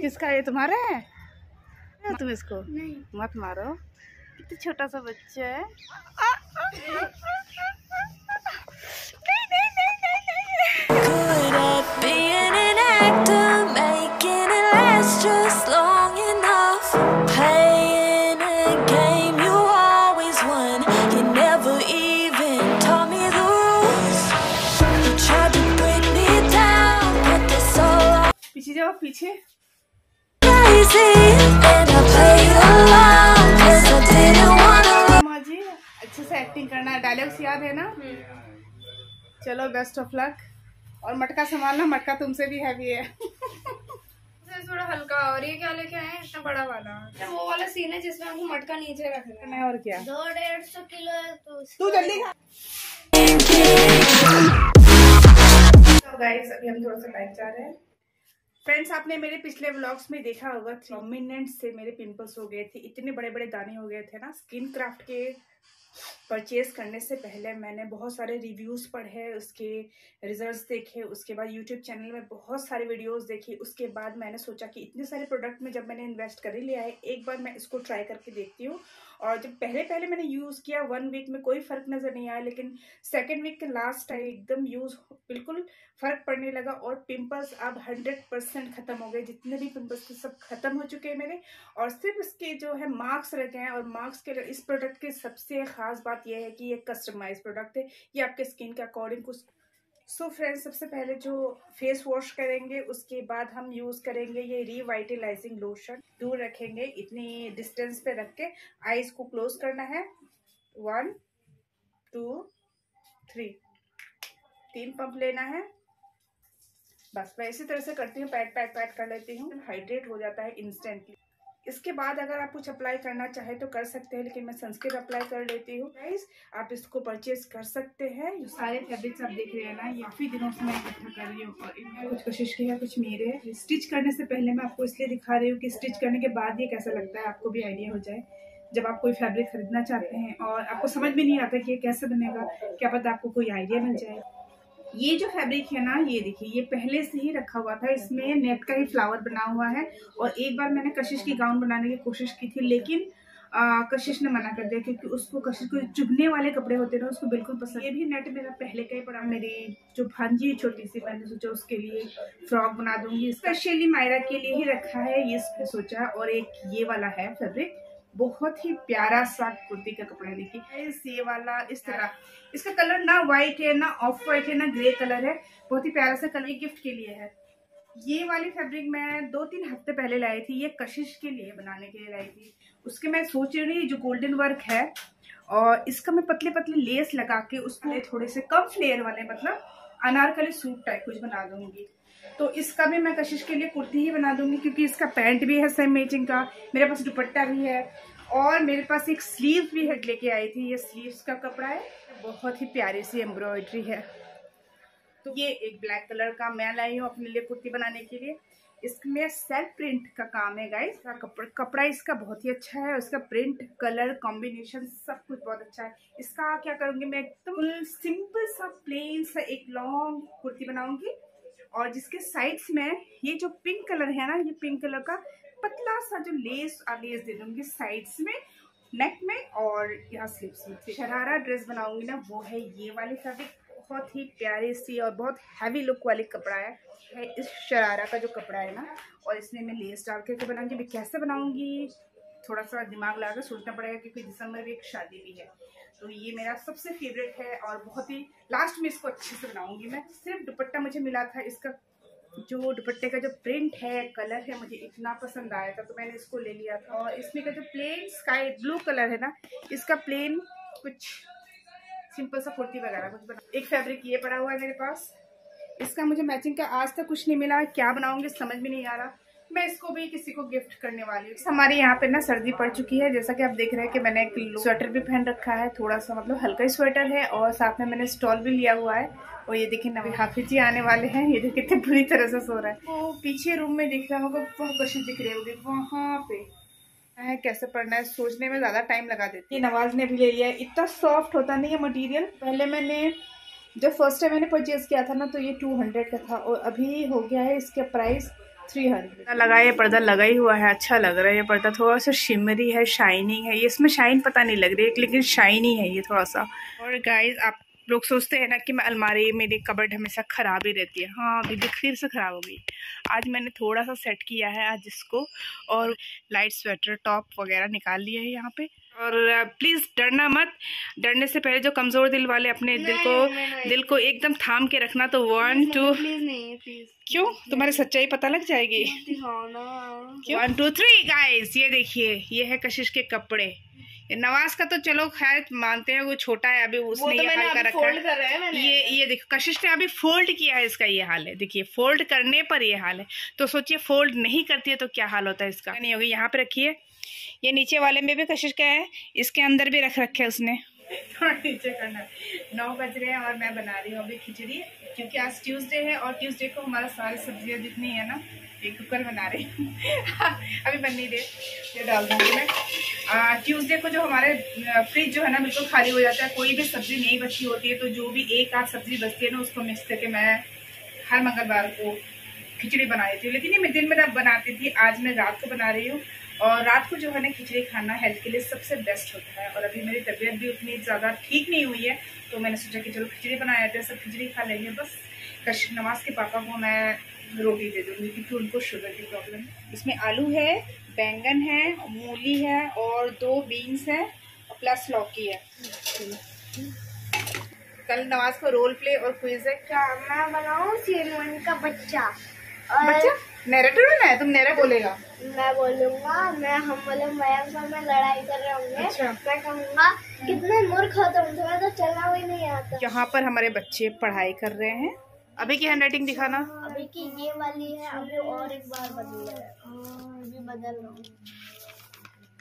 किसका ये तुम्हारा है? तुम इसको नहीं मत मारो, कितना छोटा सा बच्चा है। पीछे जाओ पीछे। जी अच्छे से एक्टिंग करना है, डायलॉग्स याद है ना। चलो बेस्ट ऑफ लक, और मटका संभालना, मटका तुमसे भी हैवी है। थोड़ा हल्का। और ये क्या लेके आए हैं इतना बड़ा वाला? तो वो वाला सीन है जिसमें हमको मटका नीचे रखना है। और क्या 200-150 किलो है तो तू जल्दी खा। तो गाइस अभी हम थोड़ा सा बैक जा रहे हैं। फ्रेंड्स आपने मेरे पिछले व्लॉग्स में देखा होगा 3 मिनट से मेरे पिंपल्स हो गए थे, इतने बड़े बड़े दाने हो गए थे ना। स्किन क्राफ्ट के परचेज़ करने से पहले मैंने बहुत सारे रिव्यूज़ पढ़े, उसके रिजल्ट्स देखे, उसके बाद यूट्यूब चैनल में बहुत सारे वीडियोस देखे। उसके बाद मैंने सोचा कि इतने सारे प्रोडक्ट में जब मैंने इन्वेस्ट कर ही लिया है, एक बार मैं इसको ट्राई करके देखती हूँ। और जब पहले मैंने यूज़ किया 1 वीक में कोई फ़र्क नज़र नहीं आया, लेकिन 2nd वीक के लास्ट टाइम एकदम यूज़ बिल्कुल फ़र्क पड़ने लगा और पिम्पल्स अब 100% ख़त्म हो गए। जितने भी पिम्पल्स थे सब ख़त्म हो चुके हैं मेरे, और सिर्फ इसके जो है मार्क्स रह गए हैं। और मार्क्स के इस प्रोडक्ट के सबसे खास बात यह है कि ये कस्टमाइज्ड प्रोडक्ट है, ये आपके स्किन के अकॉर्डिंग कुछ। सो फ्रेंड्स सबसे पहले जो फेस वॉश करेंगे, उसके बाद हम यूज़ करेंगे ये रिवाइटलाइजिंग लोशन। दूर रखेंगे, इतनी डिस्टेंस पे रख के आईज को क्लोज करना है। 1 2 3 3 पंप लेना है। बस मैं इसी तरह से करती हूँ, पैट कर लेती हूँ, हाइड्रेट हो जाता है इंस्टेंटली। इसके बाद अगर आप कुछ अप्लाई करना चाहे तो कर सकते हैं, लेकिन मैं सनस्क्रीन अप्लाई कर लेती हूँ। गाइस आप इसको परचेज कर सकते हैं। जो सारे फैब्रिक्स आप देख रहे हैं ना, ये काफ़ी दिनों से मैं इकट्ठा कर रही हूँ और इनमें कुछ कोशिश की है, कुछ मेरे है। स्टिच करने से पहले मैं आपको इसलिए दिखा रही हूँ कि स्टिच करने के बाद ये कैसा लगता है, आपको भी आइडिया हो जाए। जब आप कोई फैब्रिक खरीदना चाहते हैं और आपको समझ में नहीं आता कि ये कैसे बनेगा, क्या पता आपको कोई आइडिया मिल जाए। ये जो फैब्रिक है ना, ये देखिए, ये पहले से ही रखा हुआ था, इसमें नेट का ही फ्लावर बना हुआ है। और एक बार मैंने कशिश की गाउन बनाने की कोशिश की थी, लेकिन कशिश ने मना कर दिया, क्योंकि उसको कशिश को चुभने वाले कपड़े होते ना, उसको बिल्कुल पसंद। ये भी नेट मेरा पहले का ही पड़ा। मेरी जो भांजी छोटी सी, मैंने सोचा उसके लिए फ्रॉक बना दूंगी, स्पेशली मायरा के लिए ही रखा है, ये इसमें सोचा। और एक ये वाला है फैब्रिक, बहुत ही प्यारा सा कुर्ती का कपड़ा। देखिए ये वाला इस तरह, इसका कलर ना व्हाइट है ना ऑफ व्हाइट है ना ग्रे कलर है, बहुत ही प्यारा सा कलर। गिफ्ट के लिए है। ये वाली फैब्रिक मैं 2-3 हफ्ते पहले लाई थी, ये कशिश के लिए बनाने के लिए लाई थी। उसके मैं सोच रही हूँ जो गोल्डन वर्क है, और इसका मैं पतले पतले लेस लगा के उसको थोड़े से कम फ्लेयर वाले, मतलब अनारकली सूट टाइप कुछ बना दूंगी। तो इसका भी मैं कशिश के लिए कुर्ती ही बना दूंगी, क्योंकि इसका पैंट भी है सेम मैचिंग का, मेरे पास दुपट्टा भी है, और मेरे पास एक स्लीव भी है, लेके आई थी। ये स्लीव्स का कपड़ा है, बहुत ही प्यारी सी एम्ब्रॉयडरी है। तो ये एक ब्लैक कलर का मैं लाई हूँ अपने लिए कुर्ती बनाने के लिए। इसमें सेल्फ प्रिंट का काम है गाइस। कपड़ा इसका बहुत ही अच्छा है, उसका प्रिंट, कलर कॉम्बिनेशन सब कुछ बहुत अच्छा है। इसका क्या करूँगी मैं, एकदम सिंपल सा प्लेन सा एक लॉन्ग कुर्ती बनाऊंगी, और जिसके साइड्स में ये जो पिंक कलर है ना, ये पिंक कलर का पतला सा जो लेस दे दूंगी साइड्स में, नेक में और यहाँ स्लीव्स में। शरारा ड्रेस बनाऊंगी ना, वो है ये वाली फैब्रिक, बहुत ही प्यारी सी और बहुत हैवी लुक वाली कपड़ा है। इस शरारा का जो कपड़ा है ना, और इसमें मैं लेस डाल करके बनाऊंगी। मैं कैसे बनाऊंगी थोड़ा सा दिमाग लगा कर सोचना पड़ेगा, क्योंकि दिसंबर में एक शादी भी है। तो ये मेरा सबसे फेवरेट है और बहुत ही लास्ट में इसको अच्छे से बनाऊंगी मैं। सिर्फ दुपट्टा मुझे मिला था, इसका जो दुपट्टे का जो प्रिंट है, कलर है, मुझे इतना पसंद आया था तो मैंने इसको ले लिया था। और इसमें का जो प्लेन स्काई ब्लू कलर है ना, इसका प्लेन कुछ सिंपल सा कुर्ती वगैरह कुछ बना। एक फैब्रिक ये पड़ा हुआ है मेरे पास, इसका मुझे मैचिंग का आज तक कुछ नहीं मिला, क्या बनाऊंगी समझ में नहीं आ रहा। मैं इसको भी किसी को गिफ्ट करने वाली हूँ। हमारे यहाँ पे ना सर्दी पड़ चुकी है, जैसा कि आप देख रहे हैं कि मैंने एक स्वेटर भी पहन रखा है, थोड़ा सा मतलब हल्का ही स्वेटर है, और साथ में मैंने स्टॉल भी लिया हुआ है। और ये देखिए नवी हाफिज जी आने वाले हैं, ये देखिए कितने बुरी तरह से सो रहा है। वो पीछे रूम में दिख रहा होगा, बहुत कशिश दिख रही होगी वहाँ पे। कैसे पढ़ना है सोचने में ज़्यादा टाइम लगा देती है। नवाज ने भी ले लिया है, इतना सॉफ्ट होता नहीं है मटीरियल। पहले मैंने जब फर्स्ट टाइम मैंने परचेज किया था ना, तो ये 200 का था, और अभी हो गया है इसका प्राइस 300 लगा। ये पर्दा लगा ही हुआ है, अच्छा लग रहा है। ये पर्दा थोड़ा सा शिमरी है, शाइनिंग है। ये इसमें शाइन पता नहीं लग रही है लेकिन शाइनी है ये थोड़ा सा। और गाइस आप लोग सोचते हैं ना कि मैं अलमारी, मेरी कबर्ड हमेशा ख़राब ही रहती है। हाँ, अभी देख फिर से ख़राब हो गई। आज मैंने थोड़ा सा सेट किया है आज इसको, और लाइट स्वेटर टॉप वगैरह निकाल लिए है यहाँ पे। और प्लीज़ डरना मत, डरने से पहले जो कमज़ोर दिल वाले अपने दिल को एकदम थाम के रखना। तो 1 2 क्यों, तुम्हारी सच्चाई पता लग जाएगी। 1 2 3 गाइस, ये देखिए, ये है कशिश के कपड़े। नवाज का तो चलो खैर मानते हैं, वो छोटा है अभी, उसने तो ये हाल कर रखा है। ये देखो, कशिश ने अभी फोल्ड किया है, इसका ये हाल है। देखिए फोल्ड करने पर ये हाल है, तो सोचिए फोल्ड नहीं करती है तो क्या हाल होता है इसका। नहीं होगी, यहाँ पे रखिए। ये नीचे वाले में भी कशिश का है, इसके अंदर भी रख रखे है उसने। थोड़ा नीचे करना। 9 बज रहे हैं और मैं बना रही हूँ अभी खिचड़ी, क्योंकि आज ट्यूसडे है और ट्यूसडे को हमारा सारी सब्जियाँ जितनी है ना, एक कुकर बना रही हूँ। अभी बनने दे, ये डाल दूँगी मैं। ट्यूसडे को जो हमारे फ्रिज जो है ना बिल्कुल खाली हो जाता है, कोई भी सब्जी नहीं बची होती है, तो जो भी एक आध सब्जी बचती है ना उसको मिक्स करके मैं हर मंगलवार को खिचड़ी बना देती हूँ। लेकिन ये मैं दिन में बनाती थी, आज मैं रात को बना रही हूँ। और रात को जो है ना खिचड़ी खाना हेल्थ के लिए सबसे बेस्ट होता है। और अभी मेरी तबीयत भी उतनी ज़्यादा ठीक नहीं हुई है, तो मैंने सोचा कि चलो खिचड़ी बनाया जाए, सब खिचड़ी खा लेंगे। बस कश नवाज के पापा को मैं रोटी दे दूँगी क्योंकि उनको शुगर की प्रॉब्लम है। इसमें आलू है, बैंगन है, मूली है और 2 बीन्स हैं और प्लस लौकी है। कल नवाज को रोल प्ले और क्विज है। क्या मैं बनाऊँ शेरवानी का बच्चा? बच्चा नैरेटर बना है, तुम नैरा बोलेगा, मैं बोलूँगा। मैं लड़ाई कर रहा हूँ। अच्छा। मैं कहूँगा कितने मूर्ख हो तुम, तुम्हें तो चलना भी नहीं आता। यहाँ पर हमारे बच्चे पढ़ाई कर रहे हैं। अभी की हैंड राइटिंग दिखाना। अभी की ये वाली है, अभी और एक बार बदली है।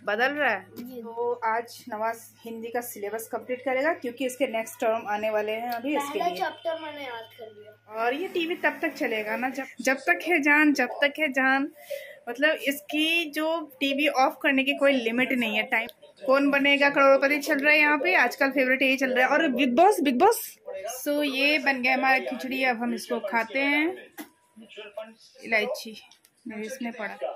बदल रहा है। तो आज नवाज हिंदी का सिलेबस कंप्लीट करेगा क्योंकि इसके नेक्स्ट टर्म आने वाले हैं। अभी इसके लिए चैप्टर मैंने याद कर लिया। और ये टीवी तब तक चलेगा ना जब तक है जान, मतलब इसकी जो टीवी ऑफ करने की कोई लिमिट नहीं है। टाइम कौन बनेगा करोड़पति चल रहा है यहाँ पे आजकल, फेवरेट यही चल रहा है। और बिग बॉस। सो ये बन गया हमारा खिचड़ी, अब हम इसको खाते हैं। इलायची इसमें पड़ा।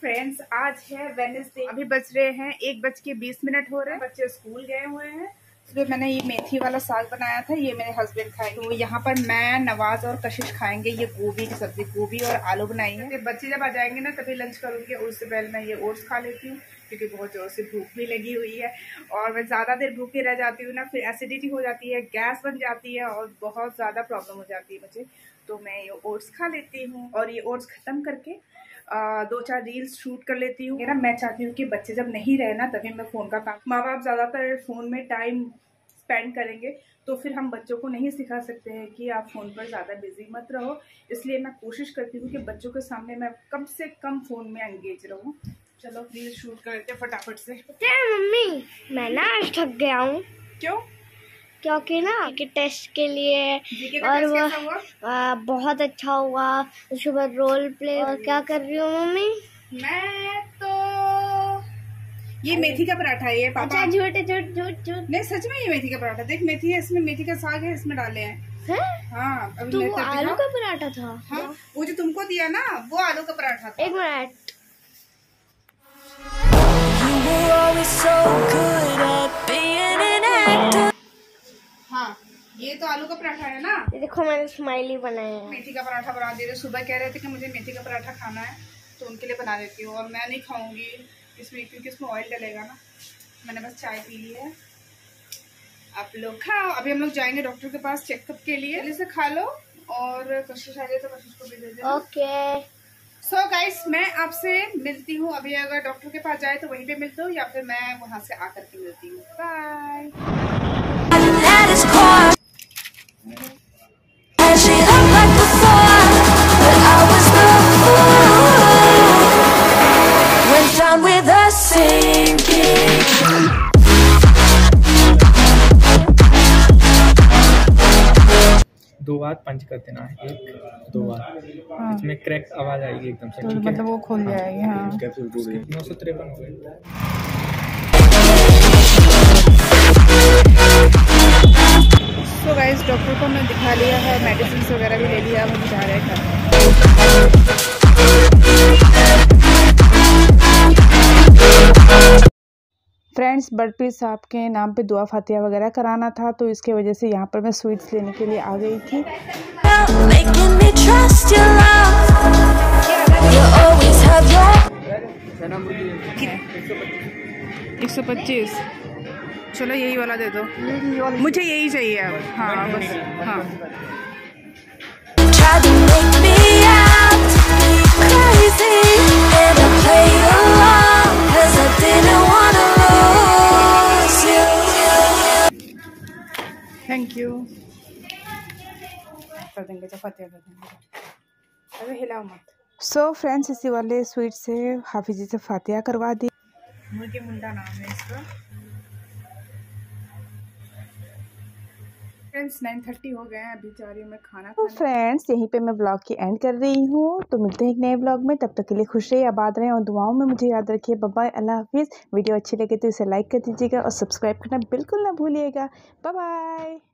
फ्रेंड्स, आज है वेडनेसडे। अभी बज रहे हैं 1:20 हो रहे हैं। बच्चे स्कूल गए हुए हैं। सुबह मैंने ये मेथी वाला साग बनाया था, ये मेरे हस्बैंड खाए। तो यहाँ पर मैं, नवाज और कशिश खाएंगे ये गोभी की सब्जी। गोभी और आलू बनाई है। बच्चे जब आ जाएंगे ना तभी लंच करूँगी, और उससे पहले मैं ये ओट्स खा लेती हूँ क्योंकि बहुत जोर से भूख भी लगी हुई है। और मैं ज़्यादा देर भूखे रह जाती हूँ ना, फिर एसिडिटी हो जाती है, गैस बन जाती है और बहुत ज़्यादा प्रॉब्लम हो जाती है मुझे। तो मैं ये ओट्स खा लेती हूँ और ये ओट्स ख़त्म करके 2-4 रील्स शूट कर लेती हूँ। ना मैं चाहती हूँ कि बच्चे जब नहीं रहे ना तभी मैं फ़ोन का काम, माँ बाप ज़्यादातर फ़ोन में टाइम स्पेंड करेंगे तो फिर हम बच्चों को नहीं सिखा सकते हैं कि आप फ़ोन पर ज़्यादा बिजी मत रहो। इसलिए मैं कोशिश करती हूँ कि बच्चों के सामने मैं कम से कम फ़ोन में एंगेज रहूँ। चलो रील शूट कर लेते हैं फटाफट से। मम्मी, मैं ना आज थक गया हूँ। क्यों? क्योंकि ना के टेस्ट के लिए और वो बहुत अच्छा हुआ। उसके बाद रोल प्ले। और क्या कर रही हूँ मम्मी? मैं तो ये मेथी का पराठा है पापा। अच्छा, झूठ। नहीं सच में ये मेथी का पराठा। देख मेथी है इसमें, मेथी का साग है इसमें डाले हैं। हाँ, अभी तो आलू का पराठा था। हाँ, वो जो तुमको दिया ना वो आलू का पराठा था। 1 मिनट। हाँ, ये तो आलू का पराठा है ना। ये देखो मैंने स्माइली बनाया है। मेथी का पराठा बना दे रहे। सुबह कह रहे थे कि मुझे मेथी का पराठा खाना है तो उनके लिए बना देती हूँ। और मैं नहीं खाऊंगी इसमें क्योंकि इसमें ऑयल डलेगा ना। मैंने बस चाय पी ली है, आप लोग खाओ। अभी हम लोग जाएंगे डॉक्टर के पास चेकअप के लिए। जैसे खा लो और कोशिश आ जाए तो कोशिश को भी दे दे। ओके सो गाइस, मैं आपसे मिलती हूँ अभी। अगर डॉक्टर के पास जाए तो वहीं पे मिलती हूँ या फिर मैं वहाँ से आकर के मिलती हूँ। बाय। पंच कर देना है 1-2 बार। हाँ। इसमें क्रैक आवाज आएगी एकदम से, ठीक है? मतलब वो खोल जाएगी। हाँ। 953 हो गए। सो गाइस डॉक्टर को मैं दिखा लिया है, मेडिसिन वगैरह भी ले लिया, हम जा रहे हैं। फ्रेंड्स बर्डपीस साहब के नाम पे दुआ फातिया वगैरह कराना था, तो इसके वजह से यहाँ पर मैं स्वीट्स लेने के लिए आ गई थी। 125 चलो यही वाला दे दो, मुझे यही चाहिए अब। हाँ बस, हाँ थैंक यू। कर देंगे तो फतेह कर देंगे, अरे हिलाओ मत। सो फ्रेंड्स इसी वाले स्वीट से हाफिज जी से फातिया करवा दी। मुर्गी मुंडा नाम है इसका। फ्रेंड्स 9:30 हो गए हैं, अभी जा रही हूँ मैं खाना। तो फ्रेंड्स यहीं पे मैं ब्लॉग की एंड कर रही हूँ, तो मिलते हैं एक नए ब्लॉग में। तब तक के लिए खुश रहिए, आबाद रहें और दुआओं में मुझे याद रखिए। बाय, अल्लाह हाफिज़। वीडियो अच्छी लगे तो इसे लाइक कर दीजिएगा और सब्सक्राइब करना बिल्कुल ना भूलिएगा। बाय।